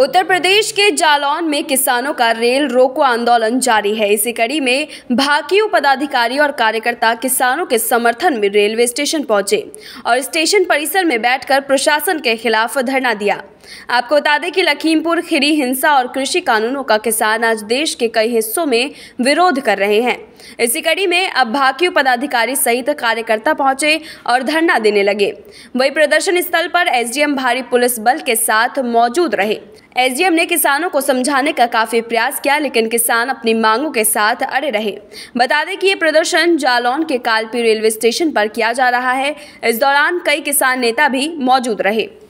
उत्तर प्रदेश के जालौन में किसानों का रेल रोको आंदोलन जारी है। इसी कड़ी में भाकियू पदाधिकारी और कार्यकर्ता किसानों के समर्थन में रेलवे स्टेशन पहुंचे और स्टेशन परिसर में बैठकर प्रशासन के खिलाफ धरना दिया। आपको बता दें कि लखीमपुर खीरी हिंसा और कृषि कानूनों का किसान आज देश के कई हिस्सों में विरोध कर रहे हैं। इसी कड़ी में अब भाकियू पदाधिकारी सहित कार्यकर्ता पहुंचे और धरना देने लगे। वहीं प्रदर्शन स्थल पर एसडीएम भारी पुलिस बल के साथ मौजूद रहे। एसडीएम ने किसानों को समझाने का काफी प्रयास किया, लेकिन किसान अपनी मांगों के साथ अड़े रहे। बता दें कि ये प्रदर्शन जालौन के कालपी रेलवे स्टेशन पर किया जा रहा है। इस दौरान कई किसान नेता भी मौजूद रहे।